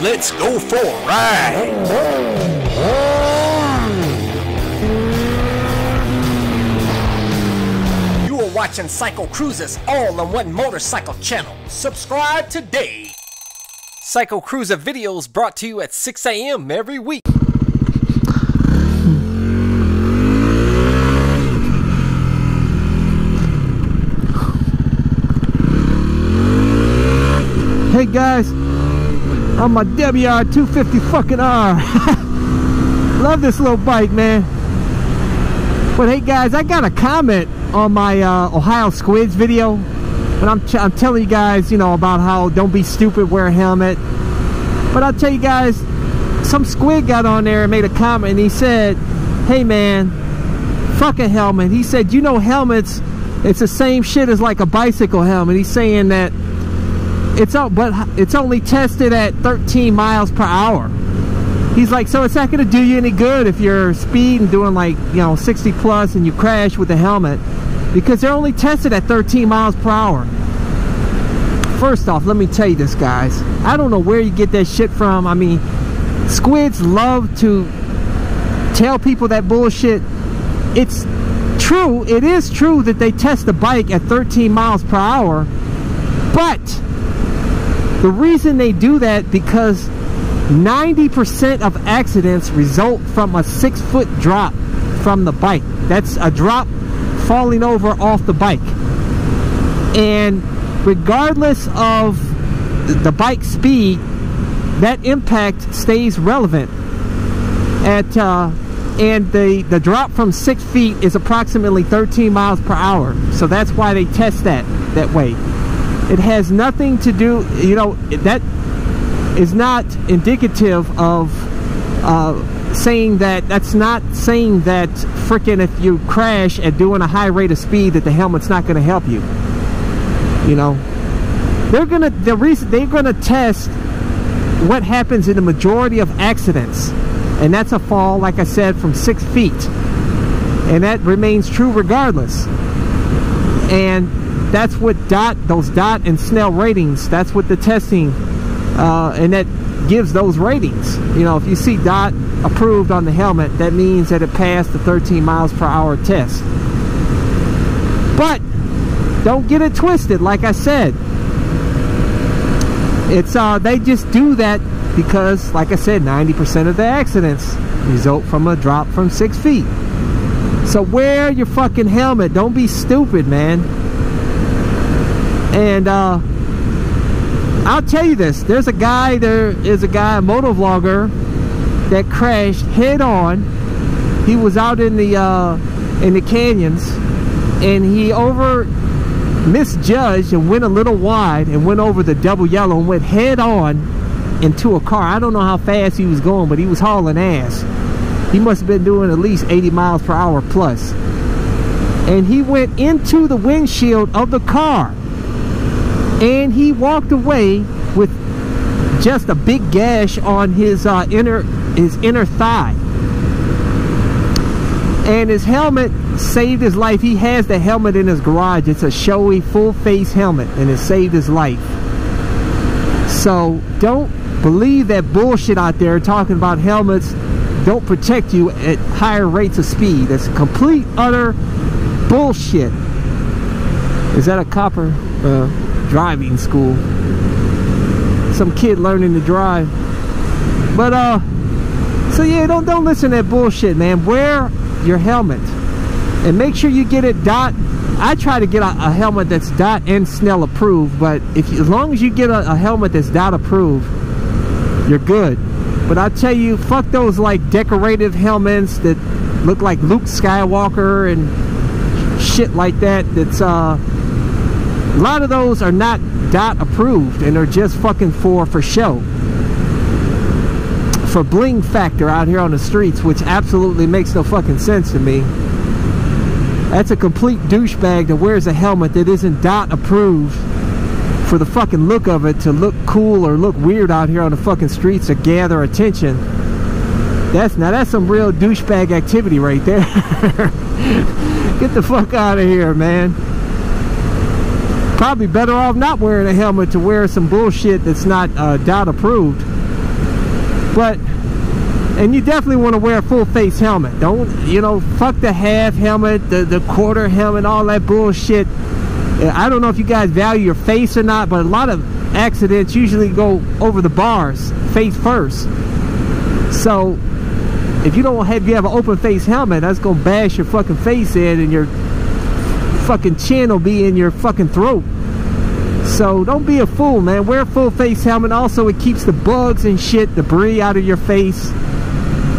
Let's go for a ride. Watching CycleCruiser's all-in-one motorcycle channel. Subscribe today. CycleCruiser videos brought to you at 6 a.m. every week. Hey guys, I'm my WR250 fucking R. Love this little bike, man. But hey guys, I got a comment on my Ohio Squids video, but I'm telling you guys, you know, about how don't be stupid, wear a helmet. But I'll tell you guys, some squid got on there and made a comment, and he said, hey man, fuck a helmet. He said, you know, helmets, it's the same shit as like a bicycle helmet. He's saying that it's only tested at 13 miles per hour. He's like, so it's not going to do you any good if you're speeding, doing like, you know, 60 plus and you crash with a helmet, because they're only tested at 13 miles per hour. First off, let me tell you this, guys. I don't know where you get that shit from. I mean, squids love to tell people that bullshit. It's true. It is true that they test the bike at 13 miles per hour. But the reason they do that, because 90% of accidents result from a 6-foot drop from the bike. That's a drop falling over off the bike. And regardless of the bike speed, that impact stays relevant. And the drop from 6 feet is approximately 13 miles per hour. So that's why they test that way. It has nothing to do, you know, that is not indicative of saying that, that's not saying that freaking if you crash at doing a high rate of speed that the helmet's not going to help you. You know, they're gonna test what happens in the majority of accidents, and that's a fall, like I said, from 6 feet, and that remains true regardless. And that's what those DOT and Snell ratings, that's what the testing and that gives those ratings. You know, if you see DOT approved on the helmet, that means that it passed the 13 miles per hour test. But don't get it twisted. Like I said, it's they just do that because, like I said, 90% of the accidents result from a drop from 6 feet. So wear your fucking helmet. Don't be stupid, man. And I'll tell you this, there is a guy, a motovlogger, that crashed head on. He was out in the canyons, and he misjudged and went a little wide and went over the double yellow and went head on into a car. I don't know how fast he was going, but he was hauling ass. He must have been doing at least 80 miles per hour plus. And he went into the windshield of the car. And he walked away with just a big gash on his inner thigh. And his helmet saved his life. He has the helmet in his garage. It's a showy full face helmet, and it saved his life. So don't believe that bullshit out there talking about helmets don't protect you at higher rates of speed. That's complete utter bullshit. Is that a copper? Driving school, some kid learning to drive. But so yeah, don't listen to that bullshit, man. Wear your helmet and make sure you get it DOT. I try to get a helmet that's DOT and Snell approved, but as long as you get a helmet that's DOT approved, you're good. But I tell you, fuck those like decorative helmets that look like Luke Skywalker and shit like that. That's a lot of those are not DOT approved, and they're just fucking for show, for bling factor out here on the streets, which absolutely makes no fucking sense to me. That's a complete douchebag that wears a helmet that isn't DOT approved for the fucking look of it, to look cool or look weird out here on the fucking streets to gather attention. Now that's some real douchebag activity right there. Get the fuck out of here, man. Probably better off not wearing a helmet to wear some bullshit that's not DOT approved. But, and you definitely want to wear a full face helmet. Don't, you know, fuck the half helmet, the quarter helmet, all that bullshit. I don't know if you guys value your face or not, but a lot of accidents usually go over the bars, face first. So, if you don't have, you have an open face helmet, that's gonna bash your fucking face in, and your fucking chin will be in your fucking throat. So don't be a fool, man. Wear a full face helmet. Also, it keeps the bugs and shit, debris out of your face.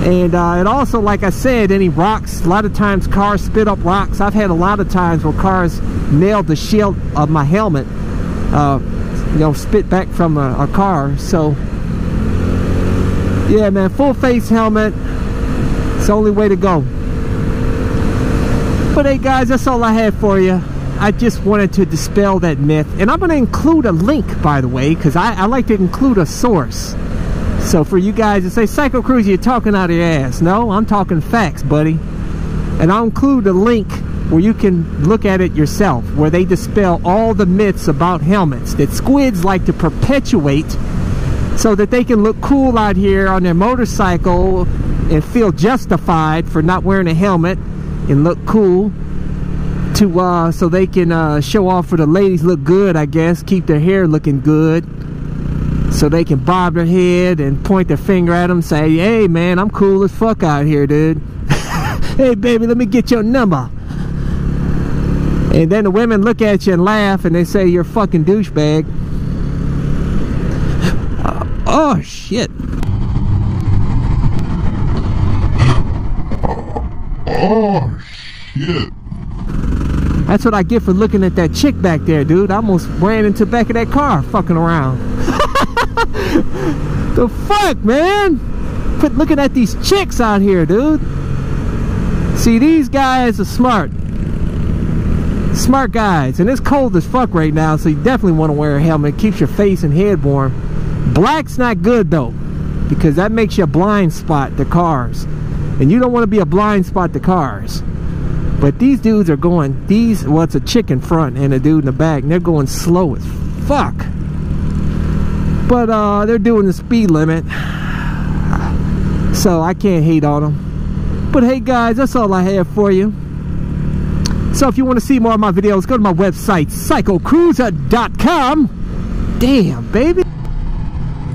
And it also, like I said, any rocks. A lot of times cars spit up rocks. I've had a lot of times where cars nailed the shield of my helmet. You know, spit back from a car. So, yeah, man, full face helmet. It's the only way to go. But hey, guys, that's all I had for you. I just wanted to dispel that myth. And I'm going to include a link, by the way, because I like to include a source. So for you guys to say, PsychoCruiser, you're talking out of your ass. No, I'm talking facts, buddy. And I'll include a link where you can look at it yourself, where they dispel all the myths about helmets that squids like to perpetuate so that they can look cool out here on their motorcycle and feel justified for not wearing a helmet and look cool. To so they can show off for the ladies, look good, I guess, keep their hair looking good, so they can bob their head and point their finger at them, say, hey man, I'm cool as fuck out here, dude. Hey baby, let me get your number. And then the women look at you and laugh, and they say you're a fucking douchebag. Oh shit. Oh shit. That's what I get for looking at that chick back there, dude. I almost ran into the back of that car fucking around. The fuck, man? Quit looking at these chicks out here, dude. See, these guys are smart. Smart guys. And it's cold as fuck right now, so you definitely want to wear a helmet. It keeps your face and head warm. Black's not good, though, because that makes you a blind spot to cars. And you don't want to be a blind spot to cars. But these dudes are going, well, it's a chick in front and a dude in the back, and they're going slow as fuck. But they're doing the speed limit, so I can't hate on them. But hey guys, that's all I have for you. So if you want to see more of my videos, go to my website, PsychoCruiser.com. Damn, baby.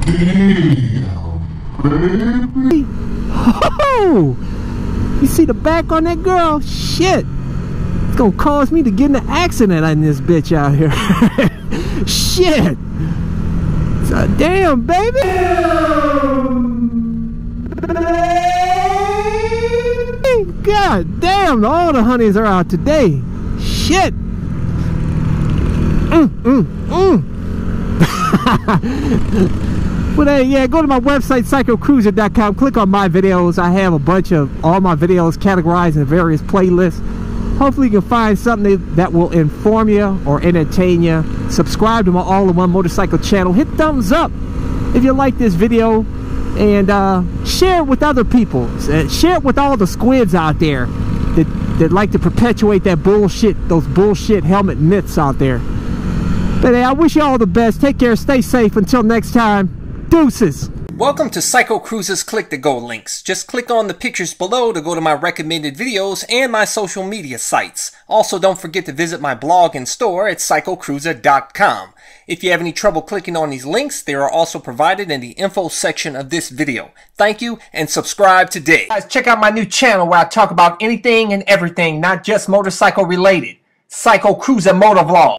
Damn, baby. Oh! You see the back on that girl? Shit. It's gonna cause me to get in an accident on this bitch out here. Shit. So, damn, baby. Damn. God damn, all the honeys are out today. Shit. But hey, yeah, go to my website, PsychoCruiser.com. Click on my videos. I have a bunch of all my videos categorized in various playlists. Hopefully you can find something that will inform you or entertain you. Subscribe to my all-in-one motorcycle channel. Hit thumbs up if you like this video. And share it with other people. Share it with all the squids out there that like to perpetuate that bullshit, those bullshit helmet myths out there. But hey, I wish you all the best. Take care. Stay safe. Until next time. Deuces. Welcome to PsychoCruiser's Click to Go links. Just click on the pictures below to go to my recommended videos and my social media sites. Also, don't forget to visit my blog and store at PsychoCruiser.com. If you have any trouble clicking on these links, they are also provided in the info section of this video. Thank you, and subscribe today. Guys, check out my new channel where I talk about anything and everything, not just motorcycle related. PsychoCruiser Motovlog.